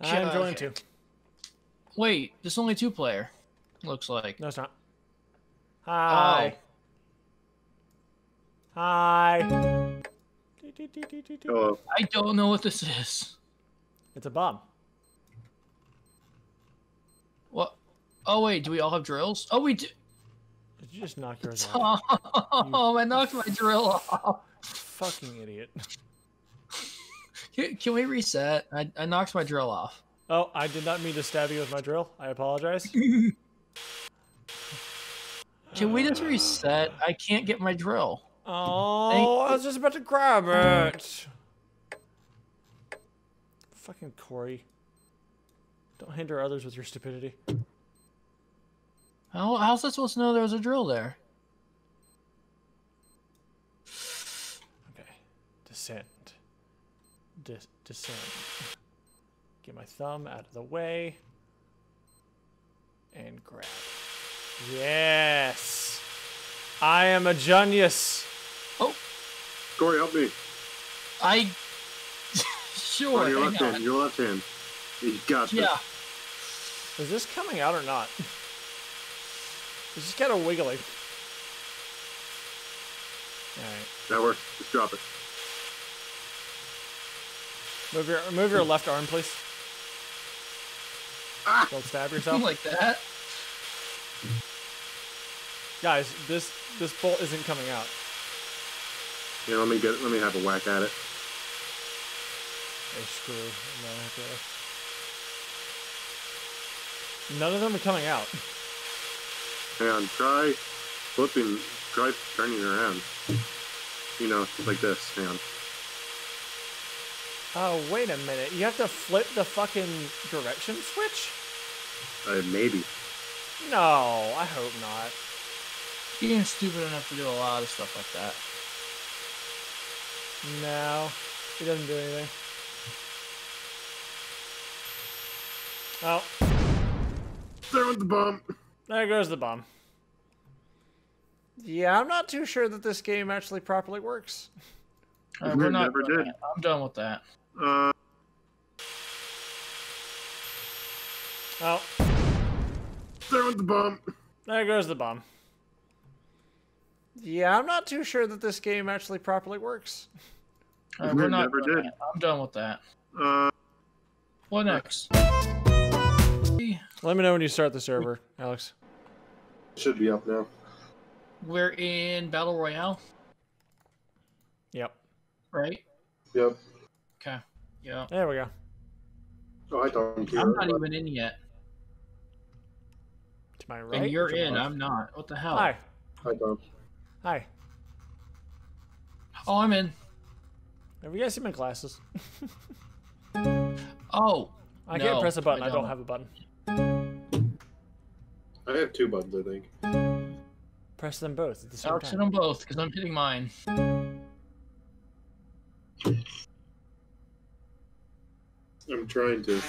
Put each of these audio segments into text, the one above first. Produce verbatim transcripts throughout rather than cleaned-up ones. I'm joining okay. too. Wait, there's only two player. Looks like. No, it's not. Hi. Oh. Hi. Hello. I don't know what this is. It's a bomb. What? Oh wait, do we all have drills? Oh, we do. Did you just knock yours off? Oh, I knocked my drill off. Fucking idiot. Can, can we reset? I, I knocked my drill off. Oh, I did not mean to stab you with my drill. I apologize. Can we just reset? I can't get my drill. Oh, Thank I was just about to grab it. Fucking Corey. Don't hinder others with your stupidity. How, how's I supposed to know there was a drill there? Okay. Descend. Des descend. Get my thumb out of the way. And grab. Yes! I am a genius! Oh! Corey, help me. I... Sure, oh, your left hand, your left hand. You got this. Yeah. Is this coming out or not? It's just kind of wiggly. Alright. That works. Just drop it. Move your move your left arm, please. Ah! Don't stab yourself. Like that. Guys, this this bolt isn't coming out. Yeah, let me get let me have a whack at it. Hey, screw. No, okay. None of them are coming out. Hang on, try flipping, try turning around. You know, like this, hang on. Oh, wait a minute. You have to flip the fucking direction switch? Uh, maybe. No, I hope not. You ain't stupid enough to do a lot of stuff like that. No, he doesn't do anything. Oh. There went the bomb. There goes the bomb. Yeah, I'm not too sure that this game actually properly works. Uh, we're not never did. That. I'm done with that. Uh... Oh. There went the bomb. There goes the bomb. Yeah, I'm not too sure that this game actually properly works. Uh, we're not never did. That. I'm done with that. Uh... What next? Let me know when you start the server, Alex. Should be up now. We're in Battle Royale? Yep. Right? Yep. Okay. Yeah. There we go. Oh, I don't care. I'm not even in yet. To my right? And you're in, I'm not. What the hell? Hi. Hi, Bob. Hi. Oh, I'm in. Have you guys seen my glasses? Oh. I no, can't press a button. I don't. I don't have a button. I have two buttons, I think. Press them both at the same I'll time. I'll them both, because I'm hitting mine. I'm trying to.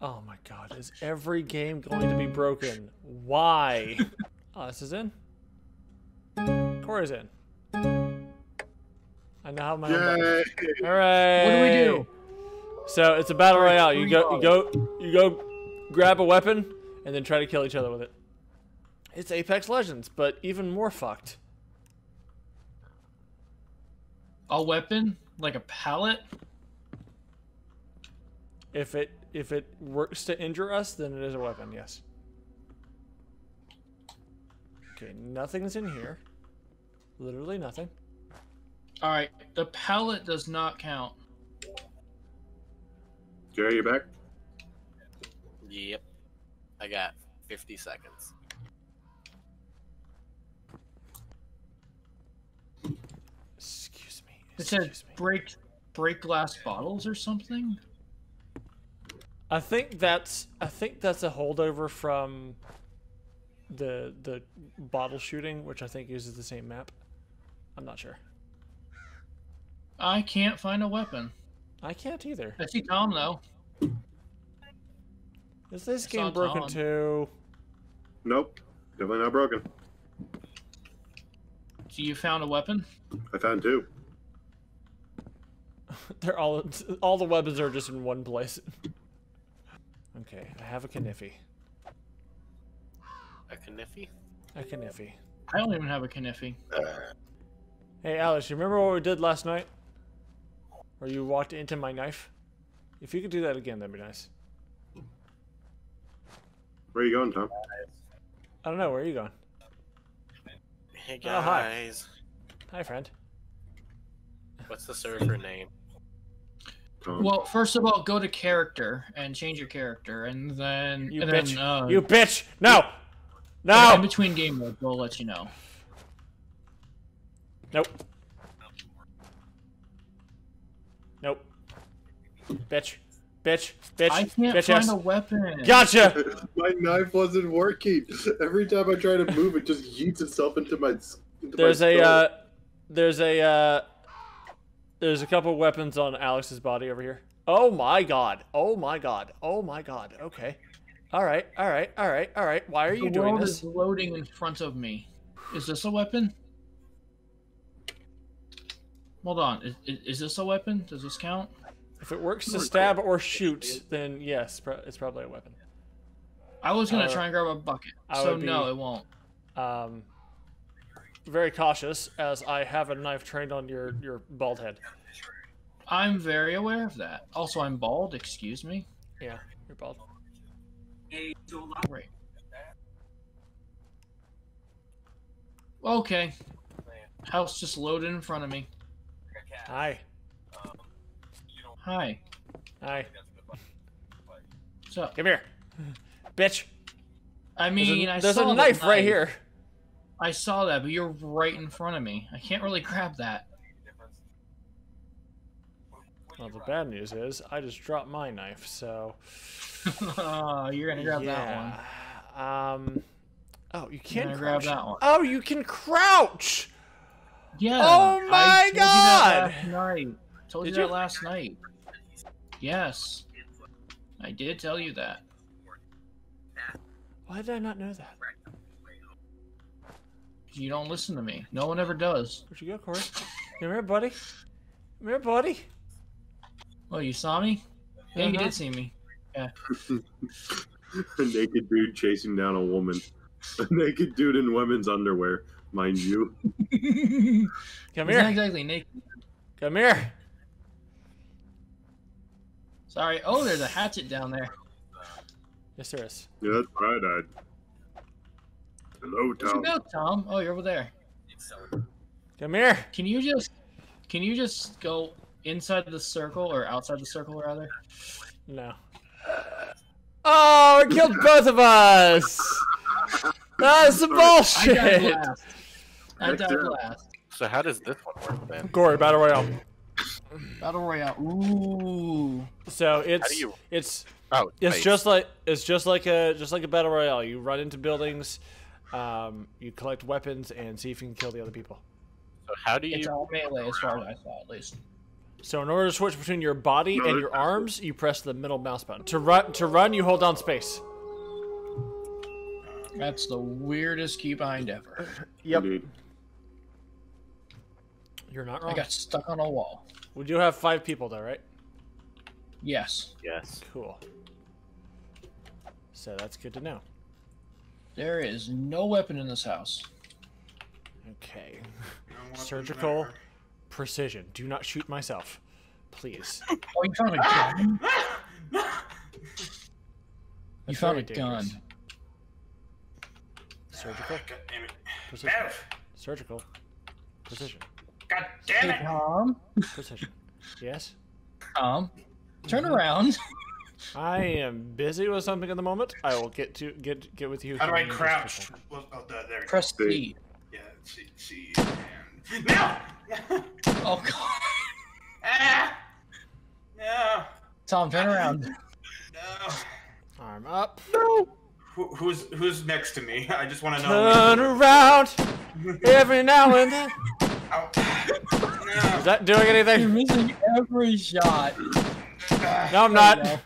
Oh my god, is every game going to be broken? Why? Oh, this is in? Corey's in. I now have my Yay. own button. Hooray! What do we do? So it's a battle royale. You go, you go, you go, grab a weapon and then try to kill each other with it. It's Apex Legends, but even more fucked. A weapon, like a pallet. If it if it works to injure us, then it is a weapon. Yes. Okay, nothing's in here. Literally nothing. All right, the pallet does not count. Jerry, you back? Yep. I got fifty seconds. Excuse me. It says break break glass bottles or something. I think that's I think that's a holdover from the the bottle shooting, which I think uses the same map. I'm not sure. I can't find a weapon. I can't either. I see Tom though. Is this game broken too? Nope, definitely not broken. So you found a weapon? I found two. They're all all the weapons are just in one place. Okay, I have a Kniffy. A Kniffy? A Kniffy. I don't even have a Kniffy. Hey, Alex, you remember what we did last night? Or you walked into my knife? If you could do that again, that'd be nice. Where are you going, Tom? I don't know. Where are you going? Hey, guys. Oh, hi. Hi, friend. What's the server name? Well, first of all, go to character and change your character, and then you and bitch. Then, uh, you bitch. No. No. In between game modes, we'll let you know. Nope. Nope. Bitch. Bitch. Bitch. I can't bitch find ass. a weapon. Gotcha. My knife wasn't working. Every time I try to move, it just yeets itself into my. Into there's my a. Uh, there's a. Uh, There's a couple weapons on Alex's body over here. Oh my god. Oh my god. Oh my god. Okay. Alright, alright, alright, alright. Why are you doing this? The world is loading in front of me. Is this a weapon? Hold on. Is, is, is this a weapon? Does this count? If it works to stab or shoot, then yes, it's probably a weapon. I was going to uh, try and grab a bucket, so be, no, it won't. Um... Very cautious, as I have a knife trained on your your bald head. I'm very aware of that. Also, I'm bald. Excuse me. Yeah, you're bald. Great. Okay. House just loaded in front of me. Hi. Hi. Hi. What's up? Come here, bitch. I mean, I saw there's a knife right here. I saw that, but you're right in front of me. I can't really grab that. Well, the bad news is I just dropped my knife, so... oh, you're gonna grab yeah. that one. Um, oh, you can't grab that one. Oh, you can crouch! Yeah. Oh my god! I told you that last night. I told you that last night. Yes. I did tell you that. Why did I not know that? You don't listen to me. No one ever does. Where'd you go, Corey? Come here, buddy. Come here, buddy. Oh, you saw me? Yeah, uh-huh. You did see me. Yeah. A naked dude chasing down a woman. A naked dude in women's underwear, mind you. Come here. Not exactly naked. Come here. Sorry. Oh, there's a hatchet down there. Yes, there is. Yeah, that's where I died. Hello, Tom. Where'd you go, Tom? Oh, you're over there. Come here. Can you just, can you just go inside the circle or outside the circle rather? No. Oh, it killed both of us. That's bullshit. I died last. I died last. So how does this one work then? Gory Battle Royale. Battle Royale. Ooh. So it's you... it's oh, it's nice. just like it's just like a just like a Battle Royale. You run into buildings. Um, you collect weapons and see if you can kill the other people. So how do you? It's all melee, as far as I saw, at least. So in order to switch between your body no, and your arms, you press the middle mouse button. To run, to run, you hold down space. That's the weirdest keybind ever. Yep. Indeed. You're not wrong. I got stuck on a wall. We do have five people, though, right? Yes. Yes. Cool. So that's good to know. There is no weapon in this house. Okay. No Surgical there. precision. Do not shoot myself. Please. Oh, you found a gun? You found a dangerous. gun. Surgical. God damn it. Precision. Surgical. Precision. God damn it! Tom? Precision. Yes? Tom? Turn around. I am busy with something at the moment. I will get to get get with you. How do I crouch? Well, oh, there it Press goes. C. Yeah, C. C and... No! Oh god. Ah! No. Tom, turn around. No. Arm up. No. Who, who's who's next to me? I just want to know. Turn around. Every now and then. Ow. No. Is that doing anything? You're missing every shot. No, I'm not.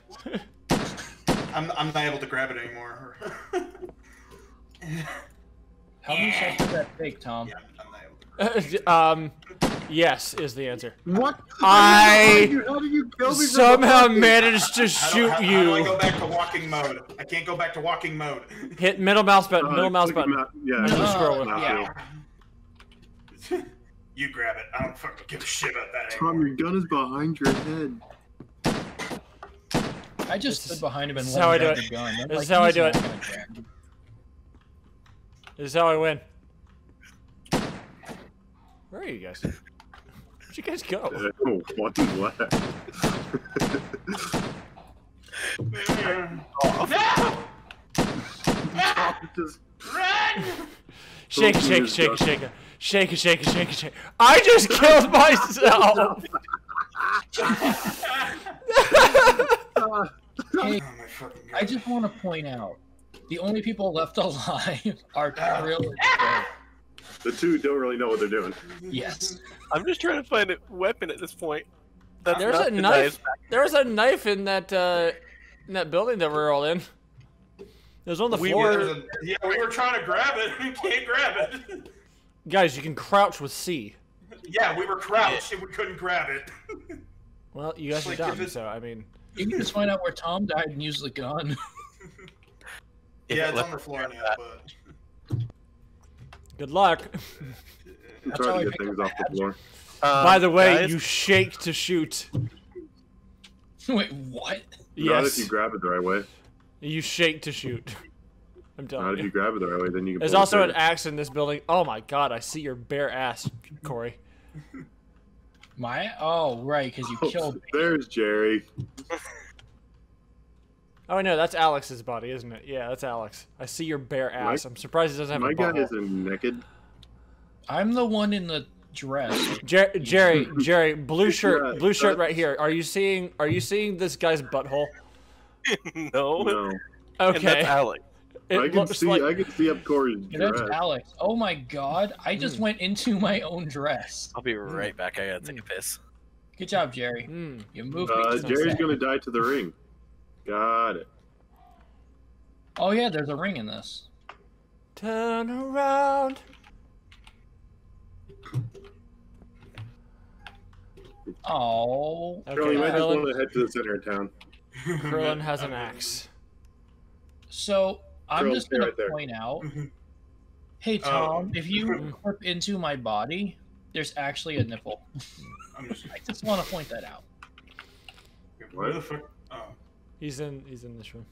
I'm, I'm not able to grab it anymore. How many shots did that take, Tom? Yeah, I'm not able to grab it. um, Yes, is the answer. What? I how do you kill me somehow managed to shoot how, you. How do I go back to walking mode? I can't go back to walking mode. Hit middle mouse button. Uh, middle mouse button. Out, yeah. Middle scroll yeah. yeah. You grab it. I don't fucking give a shit about that anymore. Tom, your gun is behind your head. I just this stood behind him and let him get the gun. This like, is how I do it. This is how I win. Where are you guys? Where'd you guys go? Oh, what is left? No! No! Just... Run! Shake, shake, shake, shake, shake, shake, shake, shake, shake. I just killed myself! Hey, I just want to point out, the only people left alive are Krillin. The two don't really know what they're doing. Yes. I'm just trying to find a weapon at this point. That's there's a knife. There's a knife in that uh, in that building that we're all in. There's on the we floor. Were, yeah, we were trying to grab it. We can't grab it. Guys, you can crouch with C. Yeah, we were crouched and we couldn't grab it. Well, you guys like are dumb, it... so I mean. You can just find out where Tom died and use the gun. Yeah, it's on the floor now, but. Good luck. I'm trying to get things off the floor. Uh, By the way, guys, you shake to shoot. Wait, what? Yes. Not if you grab it the right way. You shake to shoot. I'm telling you. Not if you grab it the right way, then you can. There's also an axe in this building. Oh my god, I see your bare ass, Corey. My? Oh, right, because you oh, killed me. There's Jerry. Oh no, that's Alex's body, isn't it? Yeah, that's Alex. I see your bare ass. My, I'm surprised it doesn't have a butthole. My guy isn't naked. I'm the one in the dress. Jer Jerry, Jerry, blue shirt, blue shirt right here. Are you seeing? Are you seeing this guy's butthole? No. No. Okay. And that's Alex. It I can see. Like, I can see up Corey's dress. That's Alex. Oh my God! I just mm. went into my own dress. I'll be right back. I gotta take a piss. Good job, Jerry. Mm. You moved. Uh, me Jerry's gonna die to the ring. Got it. Oh yeah, there's a ring in this. Turn around. Oh. Okay. Charlie, you might just want to head to the center of town. Krillin has an axe. So I'm Krillin, just gonna right point out. Hey Tom, oh. if you clip into my body, there's actually a nipple. I'm just... I just want to point that out. Where the fuck? Oh. He's in. He's in this room.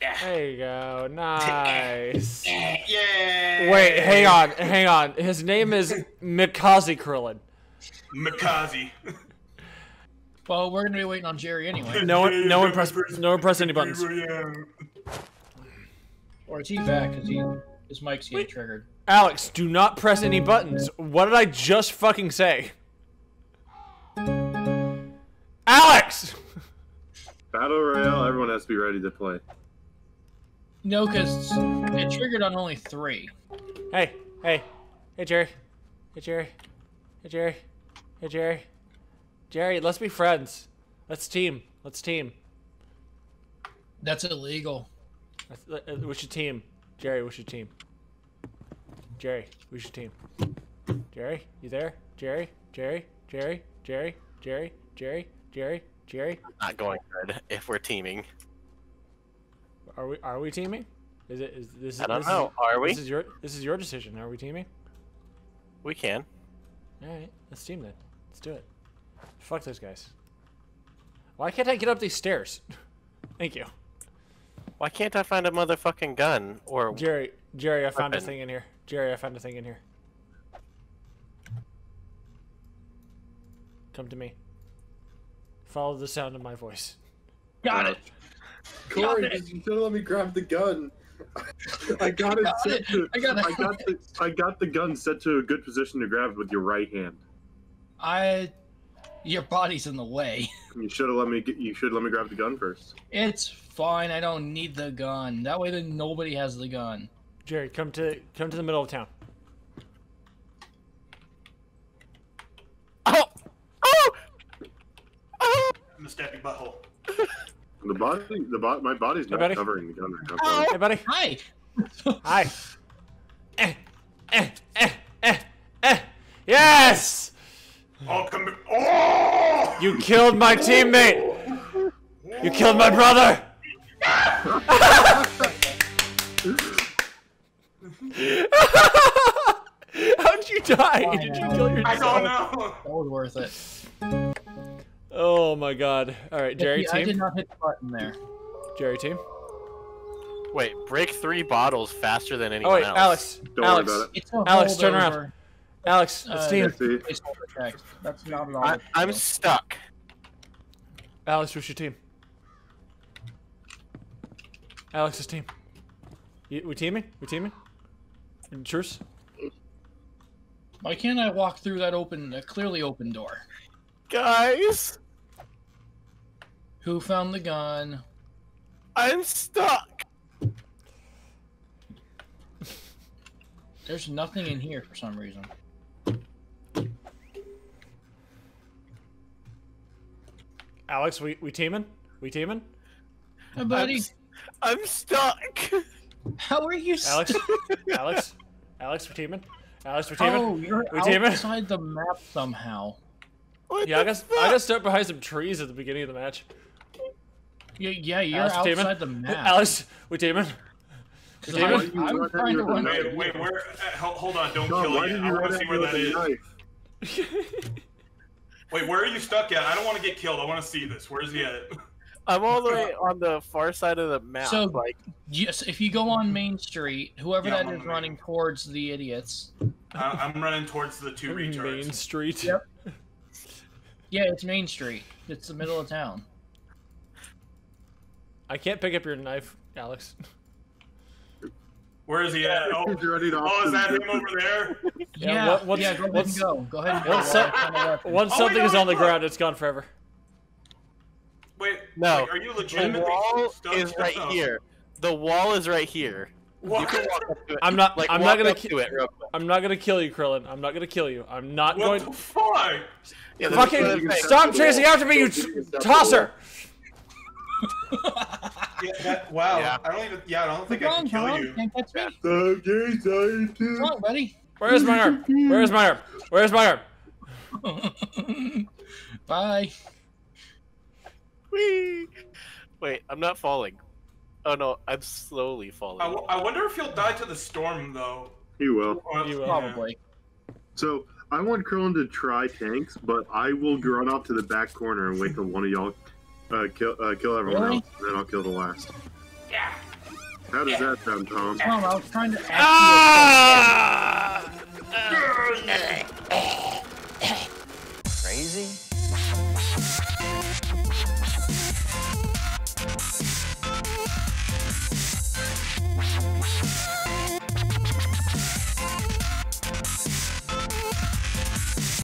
Yeah. There you go. Nice. Yeah. Wait. Hang on. Hang on. His name is Mikaze Krillin. Mikaze. Well, we're gonna be waiting on Jerry anyway. No one. No one press. No one press any buttons. Or is he back? Cause he his mic's getting triggered. Alex, do not press any buttons. What did I just fucking say? Alex. Battle Royale, everyone has to be ready to play. No, because it triggered on only three. Hey, hey. Hey, Jerry. Hey, Jerry. Hey, Jerry. Hey, Jerry. Jerry, let's be friends. Let's team. Let's team. That's illegal. We should team. Jerry, we should team. Jerry, we should team. Jerry, you there? Jerry, Jerry, Jerry, Jerry, Jerry, Jerry, Jerry. Jerry? Not going good if we're teaming. Are we are we teaming? Is it is this I don't this know, is, are we? This is your this is your decision. Are we teaming? We can. Alright, let's team then. Let's do it. Fuck those guys. Why can't I get up these stairs? Thank you. Why can't I find a motherfucking gun or Jerry Jerry, I found weapon. a thing in here. Jerry, I found a thing in here. Come to me. Follow the sound of my voice. Got wow. it. Corey, did you still let me grab the gun? I got, I got it set it. to. I got, I got the. I got the gun set to a good position to grab with your right hand. I. Your body's in the way. You should have let me. Get, you should let me grab the gun first. It's fine. I don't need the gun. That way, then nobody has the gun. Jerry, come to come to the middle of town. Oh. I'm gonna stab your butthole. The body, the body, my body's not hey, covering the gun right now. Oh, hey, buddy. Hi. Hi. Eh, eh, eh, eh, eh. Yes. You killed my teammate! You killed my brother! How'd you die? Oh, Did you kill yourself? I don't know. That was worth it. Oh my god. Alright, Jerry team. I did not hit the button there. Jerry team. Wait, break three bottles faster than anyone oh, wait, else. Alex, don't Alex, worry about it. Alex, turn around. Over. Alex, let's uh, team. That's not long. I, I'm stuck. Alex, who's your team? Alex's team. You, we teaming? We teaming? In truce? Why can't I walk through that open, uh, clearly open door? Guys! Who found the gun? I'm stuck! There's nothing in here for some reason. Alex, we, we teaming? We teaming? Hey, buddy! I'm, I'm stuck! How are you Alex? Stuck? Alex? Alex, we teaming? Alex, we're teaming. Oh, you're we're outside teaming. the map somehow. What yeah, I guess fuck? I got stuck behind some trees at the beginning of the match. Yeah, yeah, you're Alex, outside teaming. the map. Alex, we're teaming. We're teaming. I'm, I'm, I'm trying to run. Wait, wait, where? Hold on, don't John, kill me. I want to see where that is. Wait, where are you stuck at? I don't want to get killed. I want to see this. Where's he at? I'm all the way on the far side of the map. So, like, yes, if you go on Main Street, whoever yeah, that is running main. towards the idiots. I, I'm running towards the two retards. Main Street. Yep. Yeah, it's Main Street. It's the middle of town. I can't pick up your knife, Alex. Where is he at? Oh, oh is that him over there? Yeah. yeah, what, what's, yeah go, ahead and go. go ahead and go. Once, so, once oh, something is on the ground, it's gone forever. Wait, no. Wait, are you legitimately the wall stuck is right yourself? here. The wall is right here. What? You can walk up to it. I'm not. Like, I'm not gonna kill it. Real quick. I'm not gonna kill you, Krillin. I'm not gonna kill you. I'm not what going. What the fuck? Yeah, Fucking stop chasing after me, you tosser! yeah, that, wow. Yeah. I don't even. Yeah, I don't think Come I can on, kill you. That's me. Come on, buddy. Where is my arm? Where is my arm? Where is my arm? Bye. Whee. Wait, I'm not falling. Oh no, I'm slowly falling. I, I wonder if he'll die to the storm though. He will. Or, he will probably. Yeah. So I want Krillin to try tanks, but I will run off to the back corner and wait till one of y'all uh, kill uh, kill everyone really? else, and then I'll kill the last. Yeah. How does yeah. that sound, Tom? Tom, I was trying to. Ah! Ah! Crazy. We'll be right back.